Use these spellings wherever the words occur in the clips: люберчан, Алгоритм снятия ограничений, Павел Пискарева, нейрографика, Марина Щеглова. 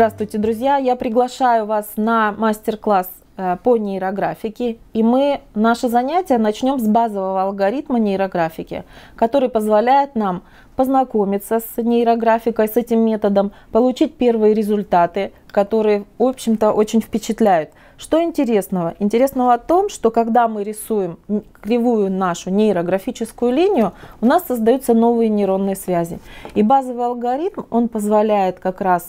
Здравствуйте, друзья! Я приглашаю вас на мастер-класс по нейрографике, и мы наше занятие начнем с базового алгоритма нейрографики, который позволяет нам познакомиться с нейрографикой, с этим методом, получить первые результаты, которые, в общем-то, очень впечатляют. Что интересного? Интересного о том, что когда мы рисуем кривую нашу нейрографическую линию, у нас создаются новые нейронные связи. И базовый алгоритм, он позволяет как раз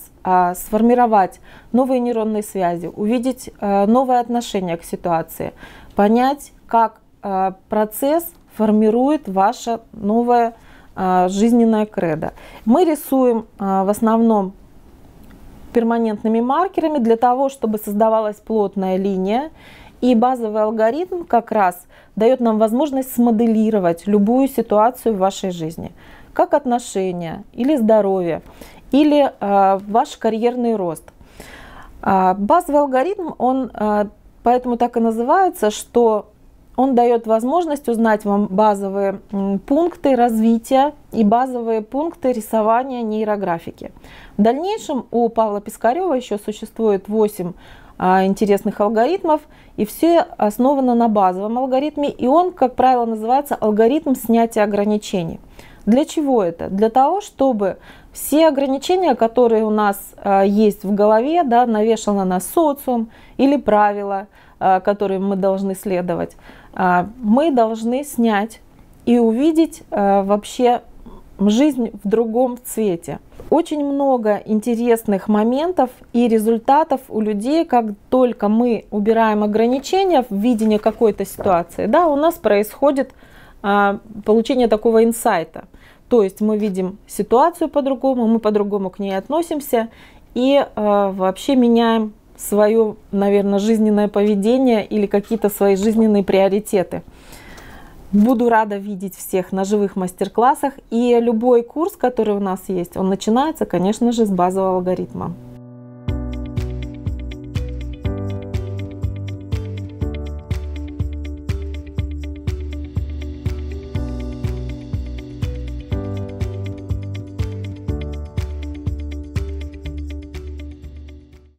сформировать новые нейронные связи, увидеть новое отношение к ситуации, понять, как процесс формирует ваше новое жизненное кредо. Мы рисуем в основном перманентными маркерами для того, чтобы создавалась плотная линия. И базовый алгоритм как раз дает нам возможность смоделировать любую ситуацию в вашей жизни, как отношения или здоровье, или ваш карьерный рост. Базовый алгоритм, он поэтому так и называется, что он дает возможность узнать вам базовые пункты развития и базовые пункты рисования нейрографики. В дальнейшем у Павла Пискарева еще существует 8 интересных алгоритмов, и все основаны на базовом алгоритме, и он, как правило, называется алгоритм снятия ограничений. Для чего это? Для того, чтобы все ограничения, которые у нас есть в голове, да, навешал на нас социум или правила, которым мы должны следовать, мы должны снять и увидеть вообще жизнь в другом цвете. Очень много интересных моментов и результатов у людей, как только мы убираем ограничения в видении какой-то ситуации, да, у нас происходит получение такого инсайта. То есть мы видим ситуацию по-другому, мы по-другому к ней относимся и вообще меняем свое, наверное, жизненное поведение или какие-то свои жизненные приоритеты. Буду рада видеть всех на живых мастер-классах. И любой курс, который у нас есть, он начинается, конечно же, с базового алгоритма.